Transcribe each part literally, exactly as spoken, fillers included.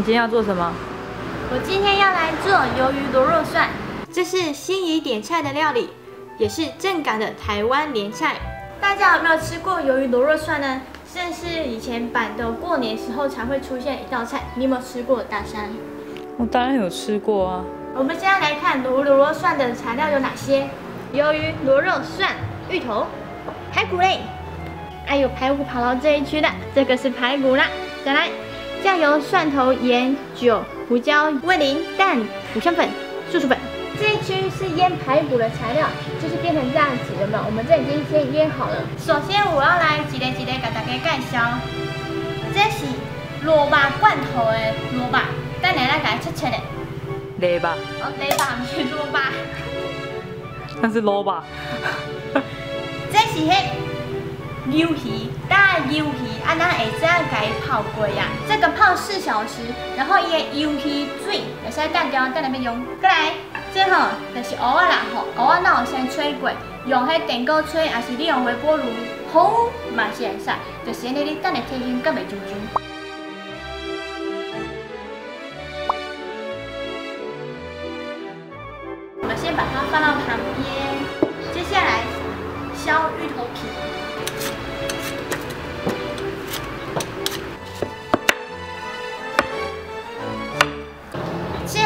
你今天要做什么？我今天要来做鱿鱼螺肉蒜，这是心仪点菜的料理，也是正港的台湾联菜。大家有没有吃过鱿鱼螺肉蒜呢？这是以前板的过年时候才会出现一道菜，你有没有吃过？大山？我当然有吃过啊。我们现在来看鱿鱼螺肉蒜的材料有哪些：鱿鱼、螺肉、蒜、芋头、排骨类。 还有排骨跑到这一区的，这个是排骨啦。再来，酱油、蒜头、盐、酒、胡椒、味淋、蛋、五香粉、素薯粉。这一区是腌排骨的材料，就是变成这样子的嘛。我们这已经先腌好了。首先我要来一个一个给大家介绍，这是萝卜罐头的萝卜，等下咱给它切切嘞。萝卜。哦，萝卜不是萝卜。那是萝卜。这是嘿。 鱿鱼，大鱿鱼，啊，咱会这样给它泡过呀。这个泡四小时，然后伊个鱿鱼水会使干掉，等下要用。过来，这吼就是蚵仔啦吼，蚵仔咱有先吹过，用迄电锅吹，也是你用微波炉烘嘛是会使，就是安尼你等下提香阁袂上上。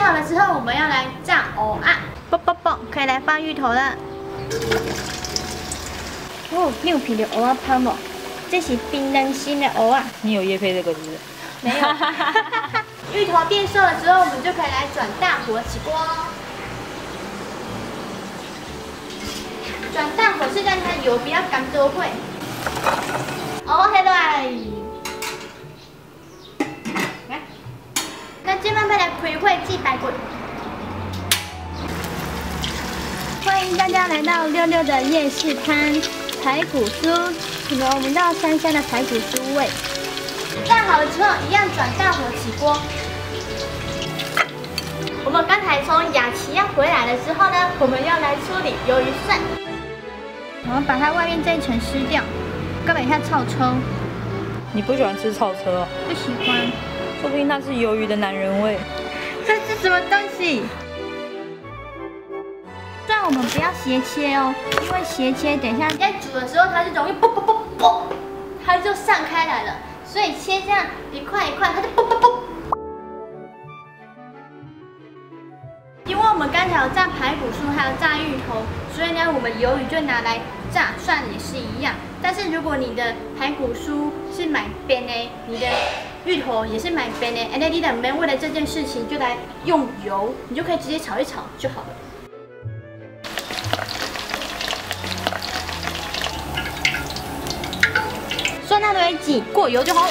好了之后，我们要来炸蚵仔，啵啵啵，可以来放芋头了。哦，你有品的蚵仔汤哦，这是冰冷心的蚵仔。你有业配这个是不是？没有。芋头变瘦了之后，我们就可以来转大火起锅。转大火是让它油不要干多会。哦，下来。 开会记白滚！欢迎大家来到六六的夜市摊排骨酥，请我们到山下的排骨酥味。炸好了之后，一样转大火起锅。我们刚才从雅琪亚回来了之后呢，我们要来处理鱿鱼蒜。我们把它外面这一层撕掉，根本一下臭抽。你不喜欢吃臭抽哦？不喜欢，说不定那是鱿鱼的男人味。 这是什么东西？但我们不要斜切哦，因为斜切等一下在煮的时候它就容易啵啵啵啵，它就散开来了。所以切这样一块一块，它就啵啵啵。因为我们刚才有炸排骨酥，还有炸芋头，所以呢，我们鱿鱼就拿来炸，蒜也是一样。但是如果你的排骨酥是买边的，你的。 芋头也是蛮便的，哎，你两边为了这件事情就来用油，你就可以直接炒一炒就好了。蒜那堆挤过油就好。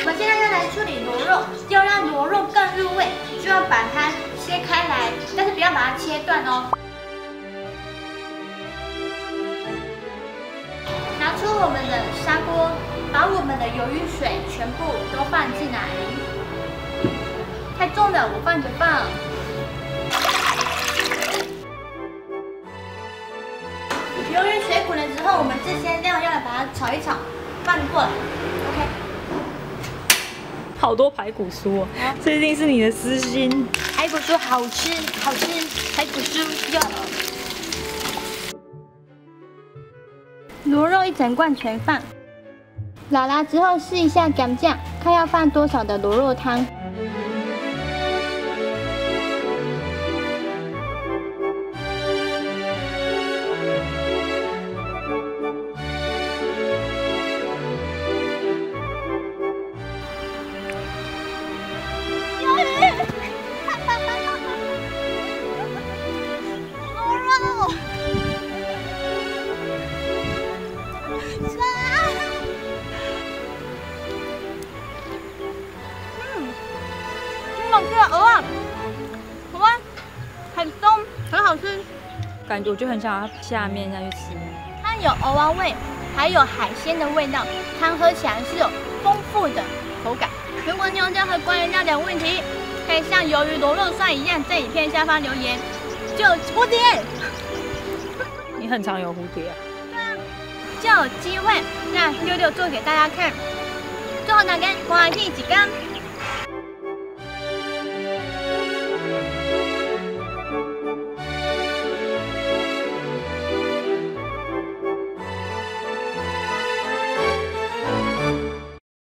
我们现在要来处理螺肉，要让螺肉更入味，就要把它切开来，但是不要把它切断哦。 出我们的砂锅，把我们的鱿鱼水全部都放进来。太重了，我放着放。鱿鱼水滚了之后，我们这些料要来把它炒一炒，拌过来。OK。好多排骨酥哦，啊、这一定是你的私心。排骨酥好吃，好吃，排骨酥要。 螺肉一整罐全放，拉拉之后试一下姜酱，看要放多少的螺肉汤。螺肉。 感觉我就很想要下面下去吃，它有蚵仔味，还有海鲜的味道，汤喝起来是有丰富的口感。如果你有任何关于料理的问题，可以像鱿鱼螺肉蒜一样，在影片下方留言。就蝴蝶，你很常有蝴蝶啊？对啊，就有机会让六六做给大家看。所能嘅，我係天一金。